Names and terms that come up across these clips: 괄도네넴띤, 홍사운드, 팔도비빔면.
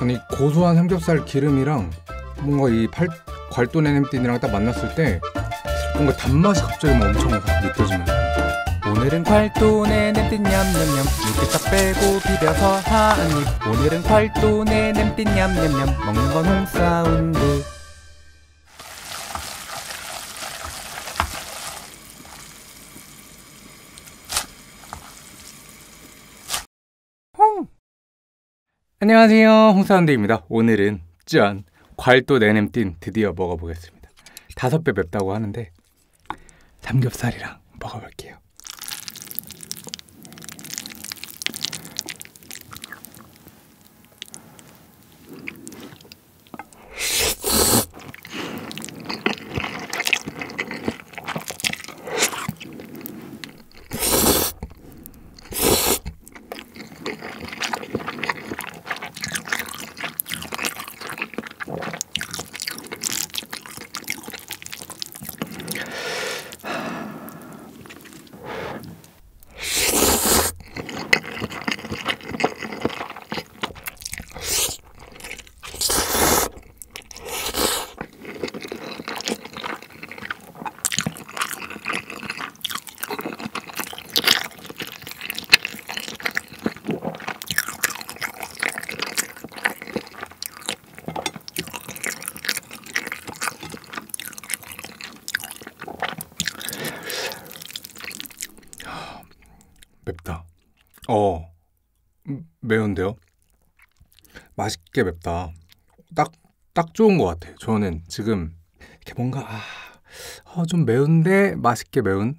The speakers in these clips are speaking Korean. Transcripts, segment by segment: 아니 고소한 삼겹살 기름이랑 뭔가 이 괄도네넴띤이랑 딱 만났을 때 뭔가 단맛이 갑자기 막 엄청 느껴지면서 오늘은 괄도네넴띤 냠냠냠 육회 딱 빼고 비벼서 한입 오늘은 괄도네nem띤 냠냠냠 먹는 건 홍사운드. 안녕하세요, 홍사운드입니다. 오늘은 짠! 괄도네넴띤 드디어 먹어보겠습니다. 5배 맵다고 하는데 삼겹살이랑 먹어볼게요. 맵다. 매운데요? 맛있게 맵다. 딱 좋은 것 같아요. 저는 지금 이렇게 뭔가 좀 매운데 맛있게 매운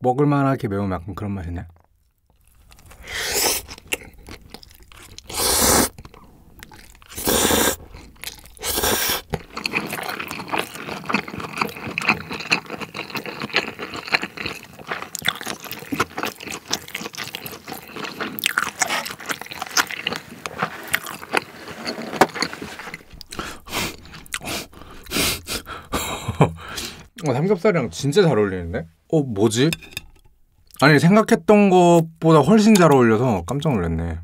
먹을만하게 매운 약간 그런 맛이네. 삼겹살이랑 진짜 잘 어울리는데? 뭐지? 아니 생각했던 것보다 훨씬 잘 어울려서 깜짝 놀랐네.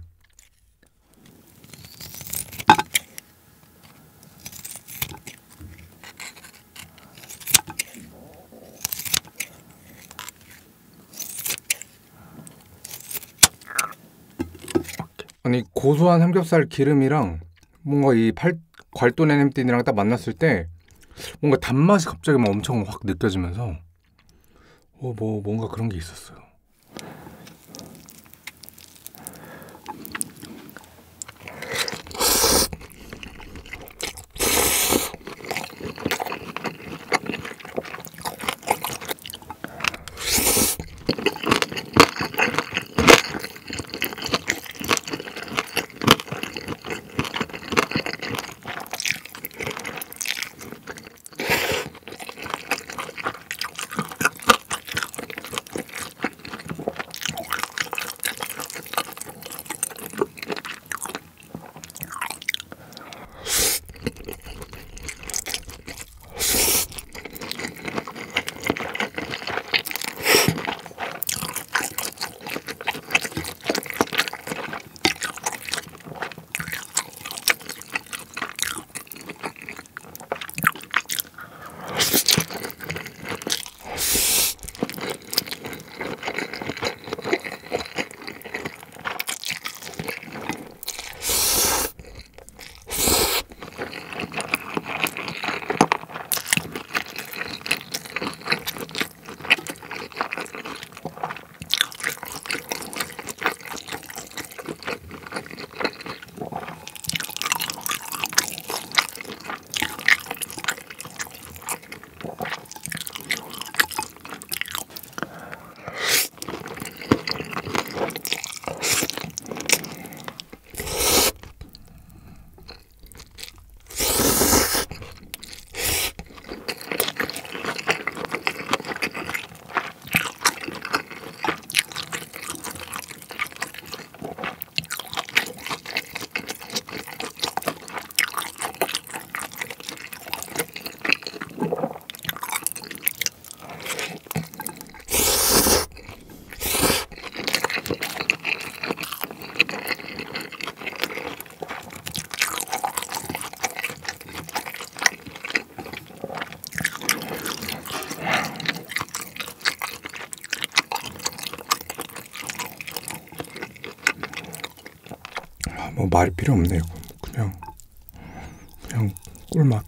아니 고소한 삼겹살 기름이랑 뭔가 이 괄도네넴띤이랑 딱 만났을 때 뭔가 단맛이 갑자기 막 엄청 확 느껴지면서 뭔가 그런 게 있었어요. 말이 필요 없네요. 그냥 꿀맛.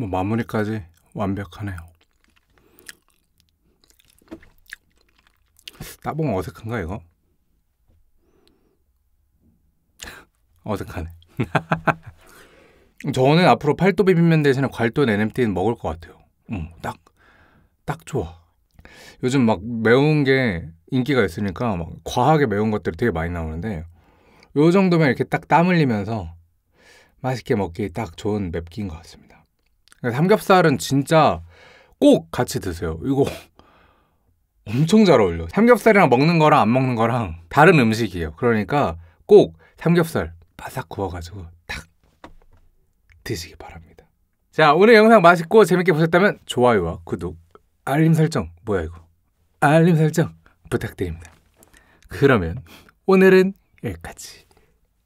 뭐 마무리까지 완벽하네요. 따봉 어색한가 이거? 어색하네. 저는 앞으로 팔도비빔면 대신에 괄도네넴띤 먹을 것 같아요. 딱 좋아. 요즘 막 매운 게 인기가 있으니까 막 과하게 매운 것들이 되게 많이 나오는데 요 정도면 이렇게 딱 땀 흘리면서 맛있게 먹기 딱 좋은 맵기인 것 같습니다. 삼겹살은 진짜 꼭 같이 드세요. 이거 엄청 잘 어울려. 삼겹살이랑 먹는 거랑 안 먹는 거랑 다른 음식이에요. 그러니까 꼭 삼겹살 바삭 구워가지고 탁 드시기 바랍니다. 자, 오늘 영상 맛있고 재밌게 보셨다면 좋아요와 구독, 알림 설정, 뭐야 이거? 알림 설정 부탁드립니다. 그러면 오늘은 여기까지.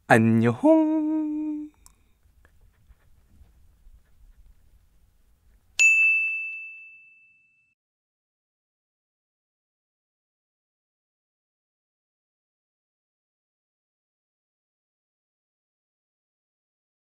안녕!